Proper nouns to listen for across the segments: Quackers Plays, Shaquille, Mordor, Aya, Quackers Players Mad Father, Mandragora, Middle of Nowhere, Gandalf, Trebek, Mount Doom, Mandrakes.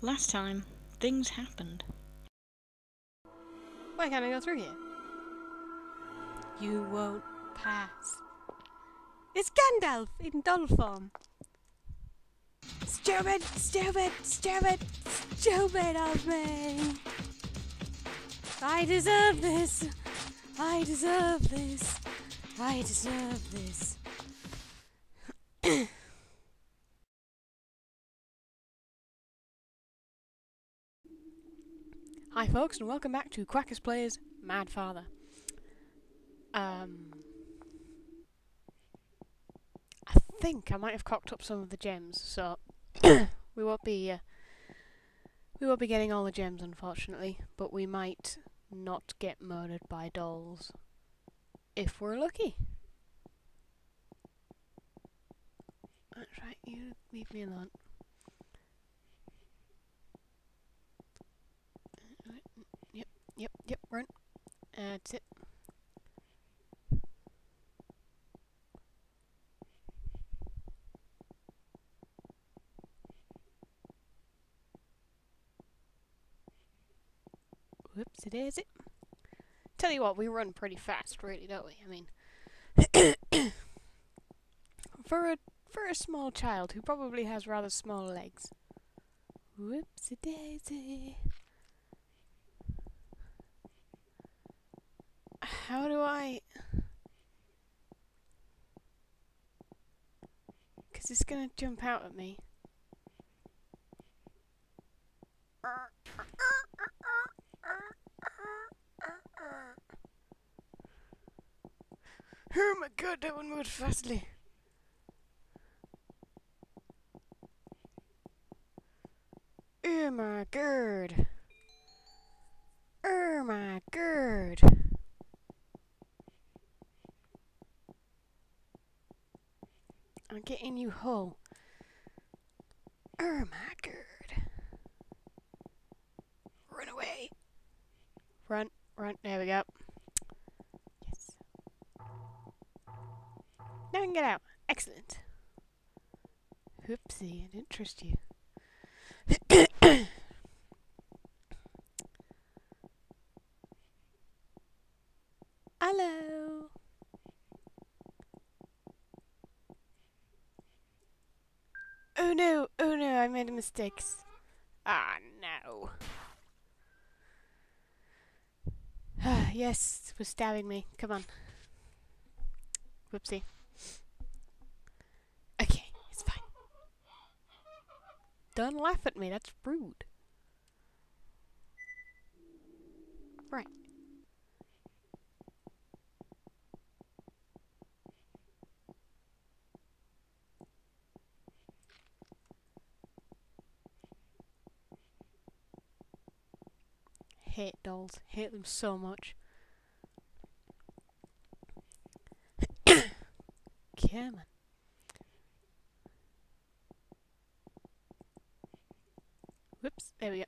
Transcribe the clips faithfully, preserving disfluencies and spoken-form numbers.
Last time, things happened. Why can't I go through here? You won't pass. It's Gandalf in doll form. Stupid, stupid, stupid, stupid of me. I deserve this. I deserve this. I deserve this. Hi folks, and welcome back to Quackers Players Mad Father. Um, I think I might have cocked up some of the gems, so we won't be uh, we won't be getting all the gems, unfortunately. But we might not get murdered by dolls if we're lucky. That's right. You leave me alone. Yep, yep, yep, run. Uh, that's it. Whoops, it is it. Tell you what, we run pretty fast, really, don't we? I mean, for a for a small child who probably has rather small legs. Whoopsie daisy. How do I... Because it's going to jump out at me. Oh my god, that one moved fastly. Oh my god. Oh my god. I'm getting you whole. Oh my god. Run away. Run, run, there we go. Yes. Now we can get out. Excellent. Oopsie, I didn't trust you. Hello. Oh no, oh no, I made a mistake. Ah, no. Ah, yes, it was stabbing me. Come on. Whoopsie. Okay, it's fine. Don't laugh at me, that's rude. Right. Hate dolls. Hate them so much. Come on. Whoops. There we go.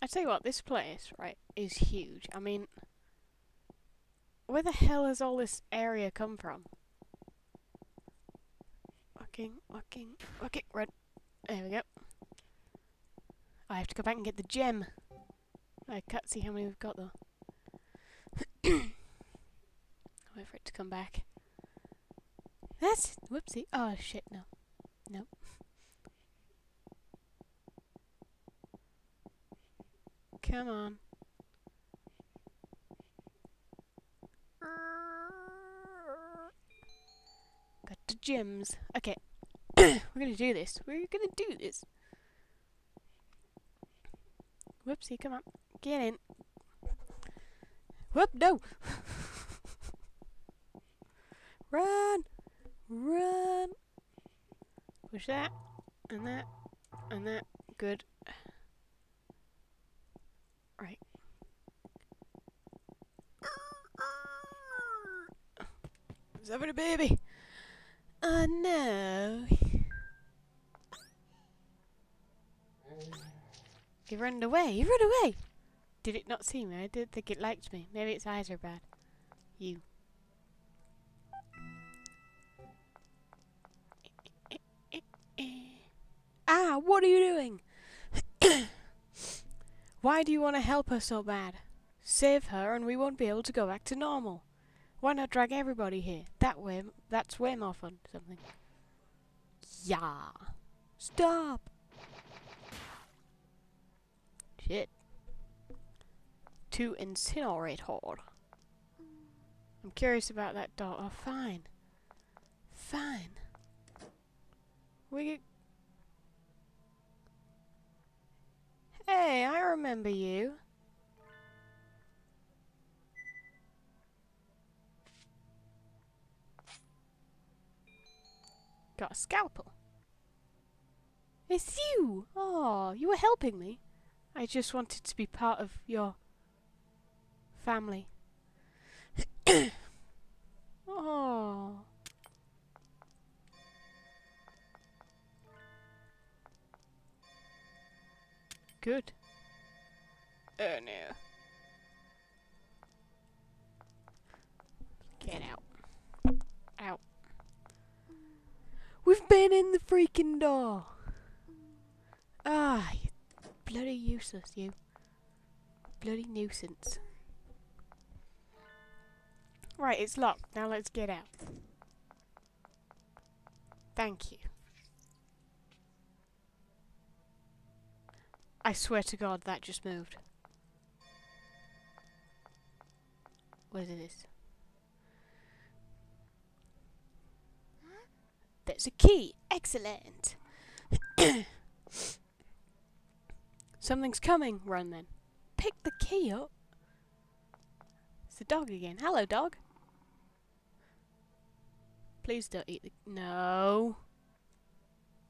I tell you what, this place, right, is huge. I mean, where the hell has all this area come from? Walking, walking, walking, red. There we go. I have to go back and get the gem. I can't see how many we've got though. Wait for it to come back. That's it. Whoopsie. Oh shit, no. No. Come on. Gems. Okay, we're gonna do this. We're gonna do this. Whoopsie, come on. Get in. Whoop, no! Run! Run! Push that, and that, and that. Good. Right. It's having a baby! Oh no! He ran away! He ran away! Did it not see me? I didn't think it liked me. Maybe its eyes are bad. You. Ah, what are you doing? Why do you want to help her so bad? Save her and we won't be able to go back to normal. Why not drag everybody here? That way, that's way more fun. Something. Yeah. Stop. Shit. To incinerate horde. I'm curious about that door. Oh, fine. Fine. We... Hey, I remember you. Got a scalpel. It's you! Oh, you were helping me. I just wanted to be part of your family. Oh. Good. Oh no. Get out. Out. We've been in the freaking door. Ah, you bloody useless, you. Bloody nuisance. Right, it's locked. Now let's get out. Thank you. I swear to God, that just moved. Where is this? There's a key. Excellent. Something's coming. Run then. Pick the key up. It's the dog again. Hello, dog. Please don't eat the... No.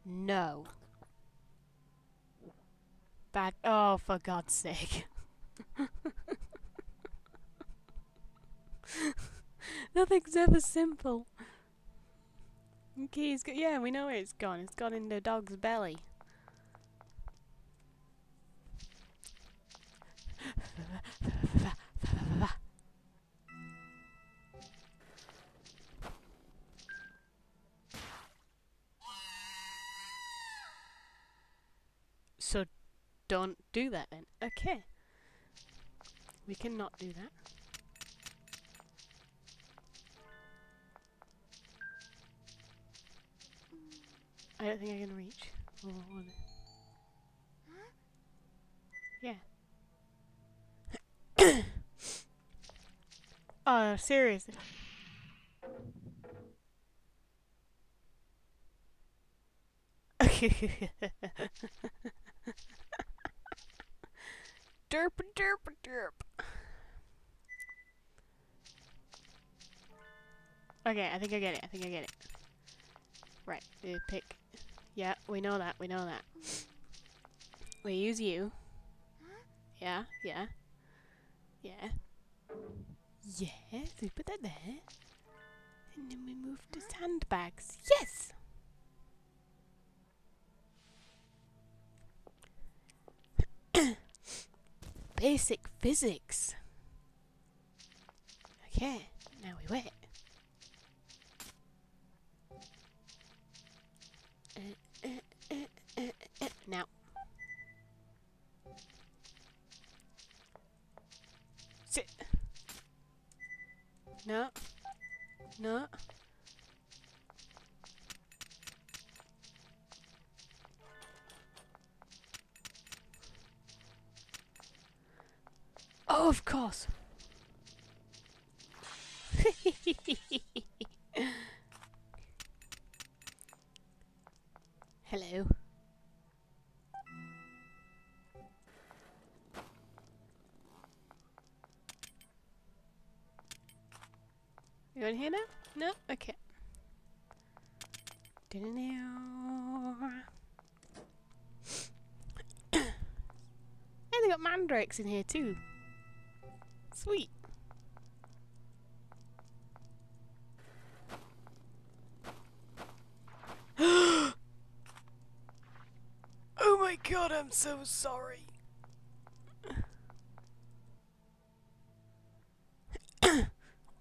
No. Bad... Oh, for God's sake. Nothing's ever simple. Key's go yeah, we know where it's gone. It's gone in the dog's belly. So don't do that then. Okay. We cannot do that. I don't think I can reach. Oh, yeah. Oh, seriously. Derp, derp, derp. Okay, I think I get it. I think I get it. Right, uh, pick. Yeah, we know that, we know that. We use you. Yeah, yeah. Yeah. Yes, we put that there. And then we move to sandbags. Yes! Basic physics. Okay, now we wait. Uh, uh, uh, uh, now. Sit. No. No. Oh, of course. Hello. You in here now? No? Okay. Hey, they got mandrakes in here too. Sweet. God, I'm so sorry.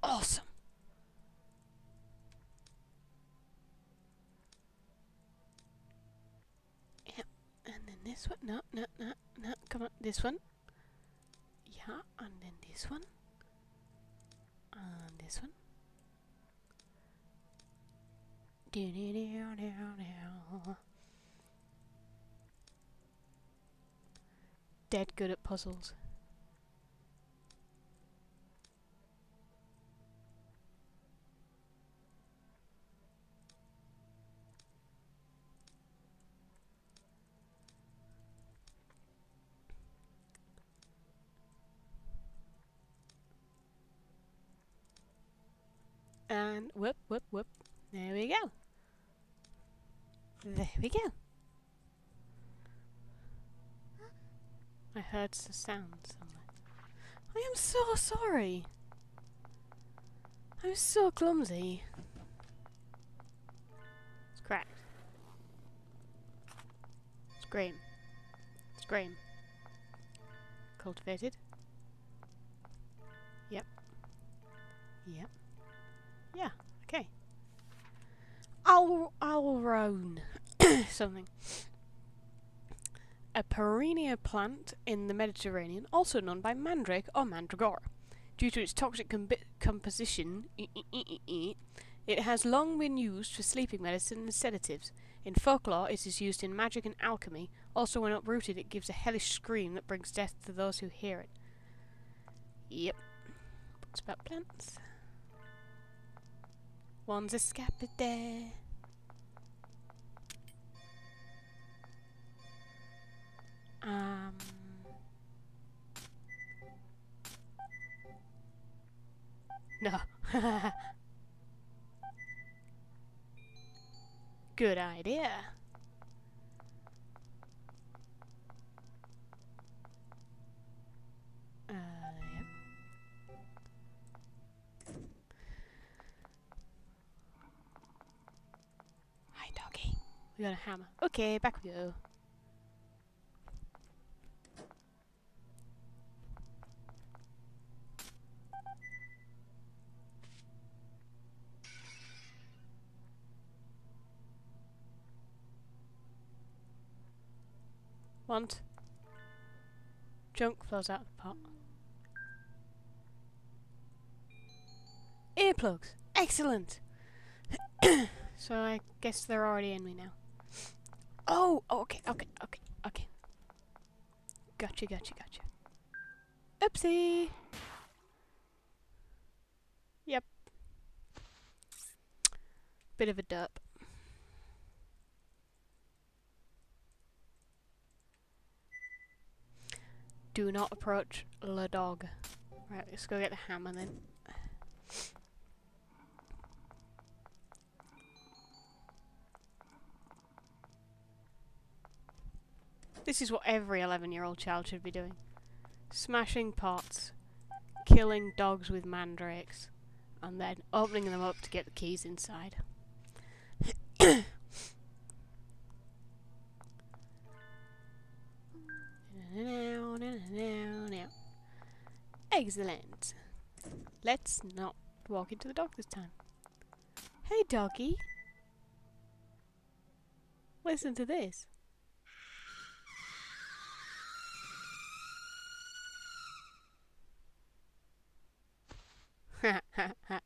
Awesome. Yep. this one. No, no, no, no. Come on, this one. Yeah, and then this one. And this one. Dead good at puzzles. And whoop, whoop, whoop. There we go. There we go. I heard the sound somewhere. I am so sorry. I was so clumsy. It's cracked. Scream. Scream. Cultivated. Yep. Yep. Yeah, okay. I'll, I'll roan something. A perennial plant in the Mediterranean, also known by mandrake or mandragora. Due to its toxic com composition, it has long been used for sleeping medicine and sedatives. In folklore, it is used in magic and alchemy. Also, when uprooted, it gives a hellish scream that brings death to those who hear it. Yep. Books about plants. One's a scapidae. Um. No. Good idea. Uh, yep. Hi, doggy. We got a hammer. Okay, back we go. Want. Junk flows out of the pot. Earplugs! Excellent! So I guess they're already in me now. Oh! Oh, okay, okay, okay, okay. Gotcha, gotcha, gotcha. Oopsie! Yep. Bit of a derp. Do not approach the dog. Right, let's go get the hammer then. This is what every eleven year old child should be doing. Smashing pots, killing dogs with mandrakes, and then opening them up to get the keys inside. Now, now, now, now. Excellent. Let's not walk into the dog this time. Hey, doggy. Listen to this. Ha ha ha.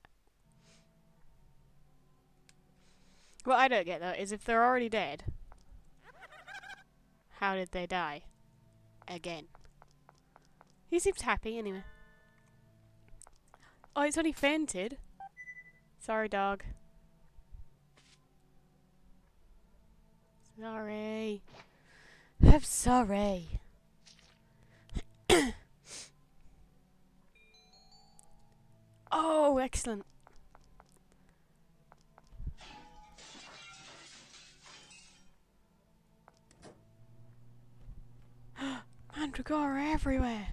What I don't get though is if they're already dead, how did they die? Again. He seems happy anyway. Oh, it's only fainted. Sorry, dog. Sorry. I'm sorry. Oh, excellent. Mandragora everywhere.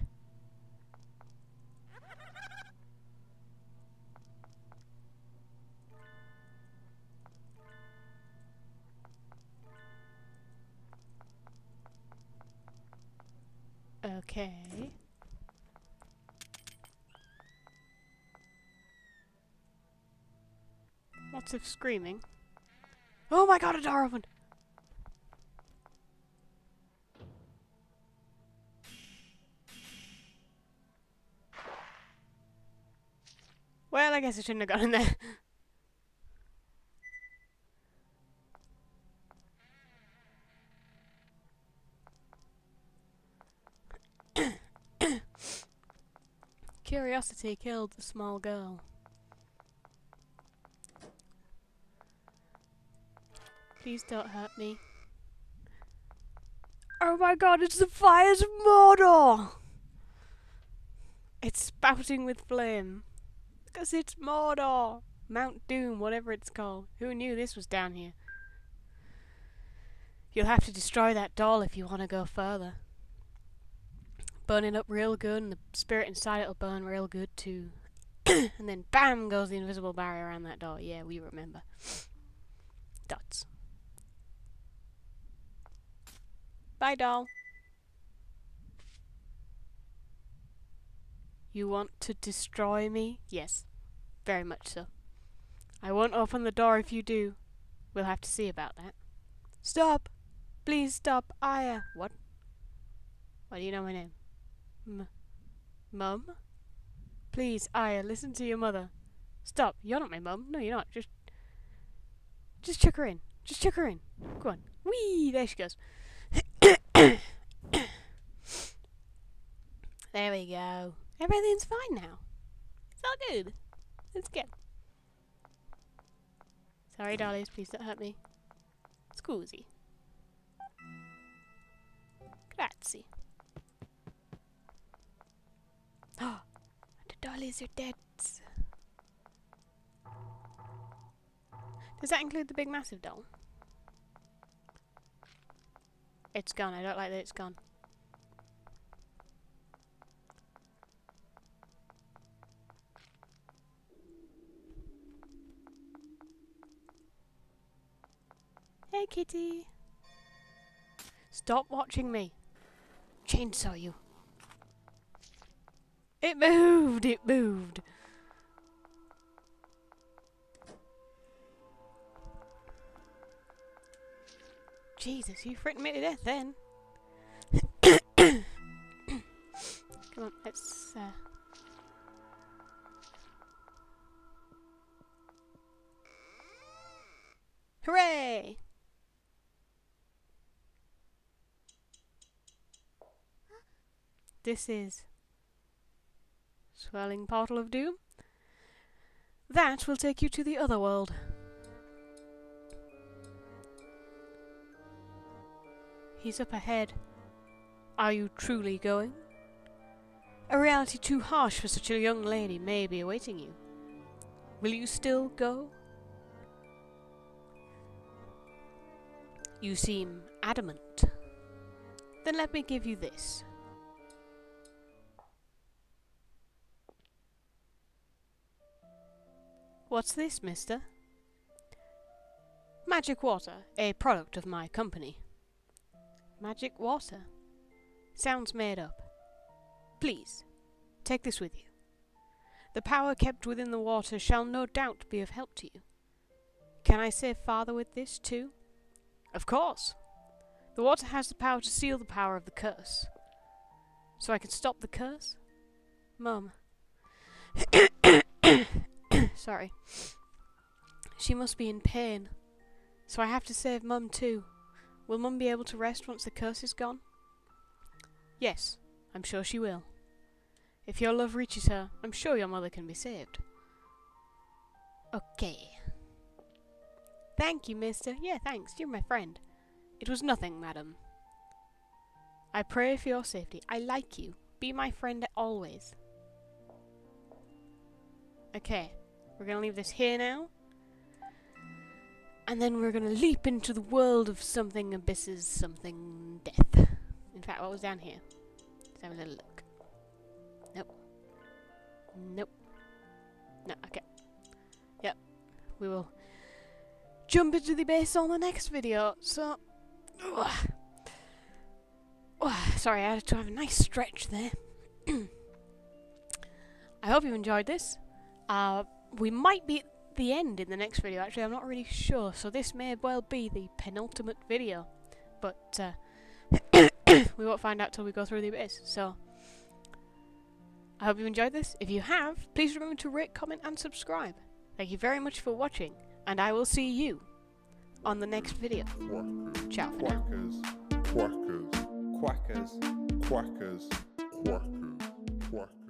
Okay. Lots of screaming. Oh my god, a door opened. Well, I guess I shouldn't have gotten there. Curiosity killed the small girl. Please don't hurt me. Oh my god, it's the fires of Mordor! It's spouting with flame. Because it's Mordor! Mount Doom, whatever it's called. Who knew this was down here? You'll have to destroy that doll if you want to go further. Burn it up real good, and the spirit inside it'll burn real good too. And then BAM goes the invisible barrier around that door. Yeah, we remember. Dots. Bye, doll. You want to destroy me? Yes. Very much so. I won't open the door if you do. We'll have to see about that. Stop! Please stop, Aya! What? Why do you know my name? M Mum? Please, Aya, listen to your mother. Stop. You're not my mum. No, you're not. Just... Just chuck her in. Just chuck her in. Go on. Whee! There she goes. There we go. Everything's fine now. It's all good. It's good. Sorry, dollies. Please don't hurt me. Scusi. Grazie. Oh, the dollies are dead. Does that include the big massive doll? It's gone. I don't like that it's gone. Hey, kitty. Stop watching me. Chainsaw you. It moved. It moved. Jesus, you frightened me to death then. Come on, let's... Uh... Hooray! This is... Swirling Portal of Doom. That will take you to the other world. He's up ahead. Are you truly going? A reality too harsh for such a young lady may be awaiting you. Will you still go? You seem adamant. Then let me give you this. What's this, mister? Magic water, a product of my company. Magic water. Sounds made up. Please, take this with you. The power kept within the water shall no doubt be of help to you. Can I save Father with this too? Of course. The water has the power to seal the power of the curse. So I can stop the curse? Mum. Sorry. She must be in pain. So I have to save Mum too. Will Mum be able to rest once the curse is gone? Yes, I'm sure she will. If your love reaches her, I'm sure your mother can be saved. Okay. Thank you, mister. Yeah, thanks. You're my friend. It was nothing, madam. I pray for your safety. I like you. Be my friend always. Okay. We're gonna leave this here now. And then we're going to leap into the world of something abysses, something death. In fact, what was down here? Let's have a little look. Nope. Nope. No, okay. Yep. We will jump into the abyss on the next video, so... Ugh. Ugh, sorry, I had to have a nice stretch there. I hope you enjoyed this. Uh, we might be... the end in the next video. Actually, I'm not really sure, so this may well be the penultimate video, but uh, we won't find out till we go through the abyss, so I hope you enjoyed this. If you have, please remember to rate, comment and subscribe. Thank you very much for watching, and I will see you on the next video. Quackers. Ciao for Quackers. Now. Quackers. Quackers. Quackers. Quackers. Quackers. Quackers.